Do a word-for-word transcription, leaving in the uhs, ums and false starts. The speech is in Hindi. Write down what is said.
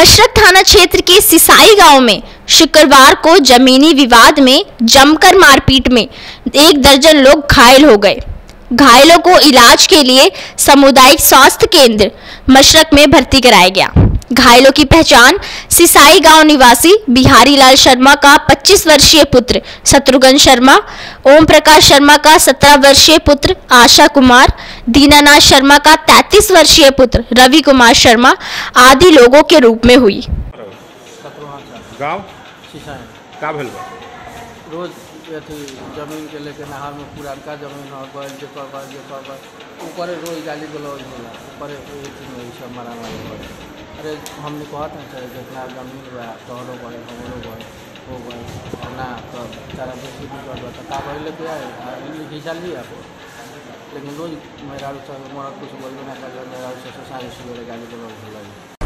मशरक थाना क्षेत्र के सिसाई गांव में शुक्रवार को जमीनी विवाद में जमकर मारपीट में एक दर्जन लोग घायल हो गए। घायलों को इलाज के लिए सामुदायिक स्वास्थ्य केंद्र मशरक में भर्ती कराया गया। घायलों की पहचान सिसाई गांव निवासी बिहारी लाल शर्मा का पच्चीस वर्षीय पुत्र शत्रुघ्न शर्मा, ओम प्रकाश शर्मा का सत्रह वर्षीय पुत्र आशा कुमार, दीनानाथ शर्मा का तैंतीस वर्षीय पुत्र रवि कुमार शर्मा आदि लोगों के रूप में हुई। गांव का रोज जमीन के लेके नहर में पूरा का जमीन और बल जे पर बल जे पर ऊपर रोज गाली गलौज होला ऊपर एक सब मारा मारी। अरे हमने कहा था सर जितना जमीन हुआ तोहरों गए हमरों गए हो गए ना तो सारा बेची भी कर हुआ तब पहले क्या है हिस्सा लिया आपको। लेकिन रोज मेरा सर मरा कुछ बोलना कर मेरा सर सारी सुबह गाली गलौज होला।